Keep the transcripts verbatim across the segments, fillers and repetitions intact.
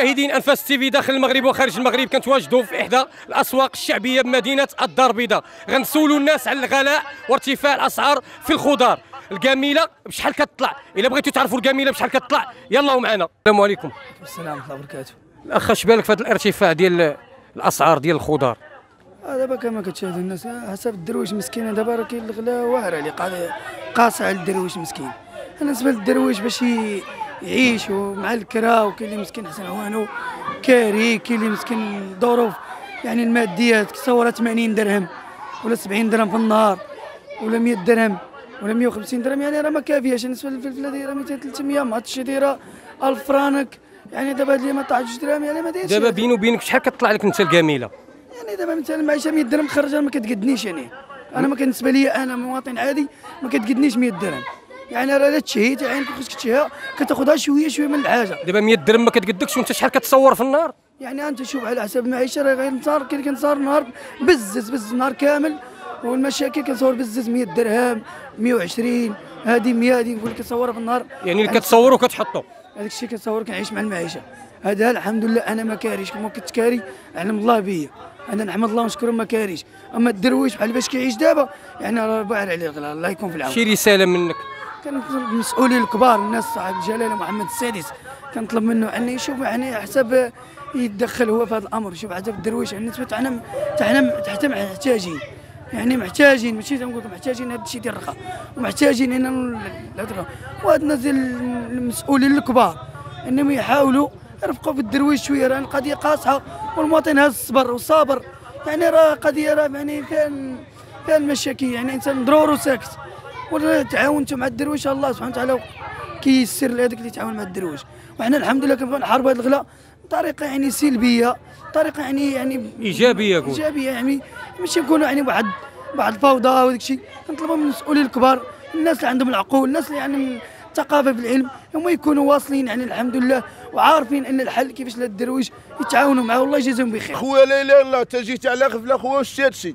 مشاهدين أنفاس تيفي داخل المغرب وخارج المغرب، كنتواجدوا في إحدى الأسواق الشعبية بمدينة الدار البيضاء. غنسولوا الناس على الغلاء وارتفاع الأسعار في الخضار. الجميله بشحال كتطلع؟ إلا بغيتوا تعرفوا الجميله بشحال كتطلع يلا معنا. السلام عليكم. السلام ورحمة الله وبركاته. الأخ اش بالك في هذا الارتفاع ديال الأسعار ديال الخضار؟ دابا كما كتشاهدوا الناس حسب الدرويش مسكين، دابا راه كاين الغلا واعر عليه، قاصع على الدرويش مسكين. بالنسبه للدرويش باش يعيشوا مع الكرا، وكاين اللي مسكين حسن عوانو كاري، كاين اللي مسكين الظروف يعني الماديات كتصور ثمانين درهم ولا سبعين درهم في النهار ولا مية درهم ولا مية وخمسين درهم، يعني راه ما كافياش. بالنسبه للفلفله دايره ميتين ثلاثمية، مع الشي دايره ألف فرانك، يعني دابا هاد ما طاح جوج درهم، يعني ما دايرش. دابا بيني وبينك شحال كتطلع لك انت الجميله؟ يعني دابا مثلا المعيشه مية درهم خرجها ما كتقدنيش، يعني انا ما بالنسبه لي انا مواطن عادي ما كتقدنيش مية درهم، يعني راه لا تشهيت عينك خصك تشهيها كتاخذها شويه شويه من الحاجه. دابا مية درهم ما كتقدكش، وانت شحال كتصور في النهار؟ يعني انت شوف على حسب المعيشه، راه غير نصار كي كنصار نهار بزز بزز نهار كامل، والمشاكل كنصور بزز مية درهم مية وعشرين، هذه مية هذه نقول لك كنصورها في النهار، يعني اللي كتصور وكتحطو هذاك الشيء كنصور كنعيش مع المعيشه. هذا الحمد لله انا ما كاريش، كما كنت كاري علم الله بيا، انا نحمد الله ونشكره ما كاريش. اما الدرويش بحال باش كيعيش دابا يعني راه باعر عليه الغلا، الله يكون في العون. شي رساله منك كنطلب المسؤولين الكبار، الناس صاحب الجلاله محمد السادس، كنطلب منه ان يشوف يعني حسب يتدخل هو في هذا الامر، يشوف حسب الدرويش يعني حنا حنا حتى محتاجين، يعني محتاجين ماشي تنقول محتاجين هذا الشيء ديال الرخاء، ومحتاجين هنا الهضره، وهاد الناس المسؤولين الكبار انهم يحاولوا يرفقوا بالدرويش شويه، راه القضيه قاصحه والمواطن هز الصبر وصابر، يعني راه قضيه راه يعني فيها فيها المشاكل، يعني الانسان ضروري ساكت. وتعاونتوا مع الدرويش الله سبحانه وتعالى كيسر لهذاك اللي تعاون مع الدرويش، وحنا الحمد لله كنبغيو نحاربوا هذا الغلا بطريقه يعني سلبيه، بطريقه يعني يعني ايجابيه كون. ايجابيه يعني ماشي نكونوا يعني واحد واحد الفوضى وداك الشيء، كنطلبوا من المسؤولين الكبار، الناس اللي عندهم العقول، الناس اللي يعني الثقافه بالعلم، هما يكونوا واصلين يعني الحمد لله وعارفين ان الحل كيفاش للدرويش يتعاونوا معاه، والله يجازيهم بخير. خويا لا اله الا الله، تا جيت على غفله خويا وشتي هادشي.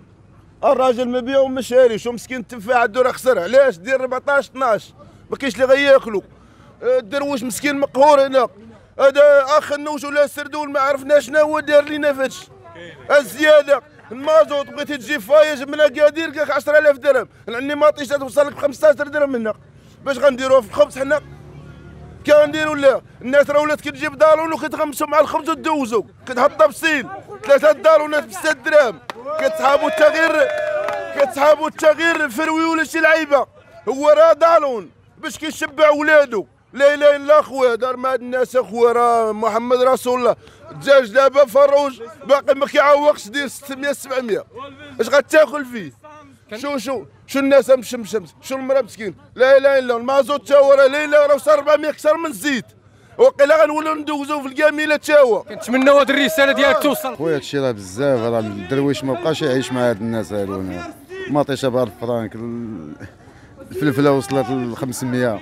الراجل ما بيع وما شاريش، ومسكين التفاح عنده راه خسر، علاش دير أربعطاش اثناش ما كاينش اللي غياكلو، الدرويش مسكين مقهور هنا. هذا اخ النوش ولا السردول ما عرفناش شنو هو دار لينا في هادشي. الزياده المازوت بغيتي تجيب فايا جبنا كادير كاك عشرة آلاف درهم، عندي مطيشه توصل لك ب خمسطاش درهم هنا، باش غنديروها في الخبز حنا كنديروا؟ لا الناس راه ولات كتجيب دالون وكتغمسوا مع الخبز وتدوزوا، كتحطها بسين ثلاثه دالونات بستة درهم، كتسحابوا حتى غير كتسحابوا حتى غير فروي ولا شي لعيبه، هو راه دالون باش كيشبع ولادو. لا اله الا الله خويا، دار مع هاد الناس اخويا، راه محمد رسول الله. الدجاج دابا فروج باقي ما كيعوقش، دير ستمية سبعمية اش غتاكل فيه؟ شو شو شو الناس مشمشمس، شو المراه مسكين. لا اله الا الله، المازوت تا هو راه لا اله راه وصل أربعمية اكثر من الزيت، وقيلا غنولوا ندوزوا في الكامله تا هو. كنتمناو هذه الرساله ديالك توصل. خويا هادشي راه بزاف، راه الدرويش ما بقاش يعيش مع هاد الناس هادو، مطيشه ب ألف فرانك، الفلفله وصلت ل خمسمية،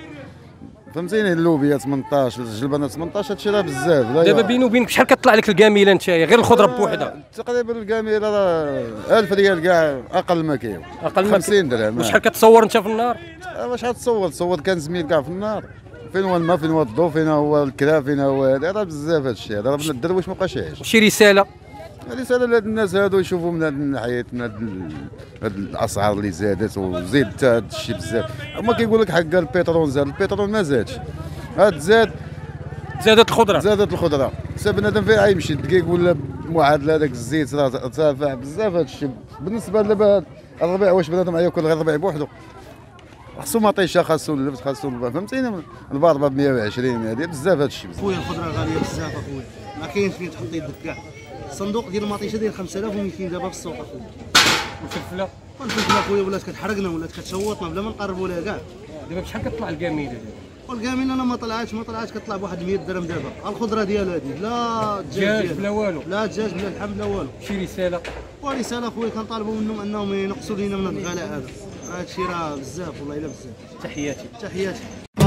فهمتيني، اللوبيا ثمنطاش، الجلبانه ثمنطاش، هادشي راه بزاف. دابا بيني وبينك شحال كطلع لك الكامله نتايا غير الخضره بوحدها؟ تقريبا الكامله راه ألف ريال كاع، اقل ما كاين، اقل خمسين درهم. وشحال كتصور انت في النهار؟ واش غتصور؟ تصور كان زميل كاع في النهار، فين هو الماء، فين هو الضو، فين هو الكرا، فين هو هذا، راه بزاف هادشي، راه الدرويش ما بقاش يعيش. شي رساله؟ رساله لهاد الناس هادو يشوفوا من هاد الناحيه، من هاد الاسعار اللي زادت وزيد حتى هاد الشيء بزاف. هما كيقول لك حق البترول زاد، البترول ما زادش، هاد زاد زادت الخضره، زادت الخضره، حتى بنادم فين غيمشي؟ الدقيق ولا معادله هذاك الزيت راه ارتفع بزاف هاد الشيء. بالنسبه دابا الربيع، واش بنادم غياكل غير الربيع بوحدو؟ خاصو مطيشه، خاصو اللبس، خاصو فهمتيني، الباربه ب مية وعشرين، هادي بزاف هاد الشيء. خويا الخضره غاليه بزاف اخويا، ما كاينش فين تحط يدك كاع. الصندوق ديال المطيشه داير خمسة آلاف ومئتين دابا في السوق اخويا. والفلفله والفلفله اخويا ولات كتحرقنا، ولات كتشوطنا بلا ما نقربوا لها كاع. دابا بشحال كطلع الكاميله دابا؟ والكاميله انا ما طلعاتش ما طلعاتش كطلع بواحد مية درهم دابا، الخضره ديالها هذه لا دجاج بلا والو، لا دجاج بلا لحم بلا والو. شي رساله؟ ورساله اخويا كنطالبوا منهم انهم ينقصوا لينا من الغلاء هذا، هذا الشيء راه بزاف والله الا بزاف. تحياتي تحياتي.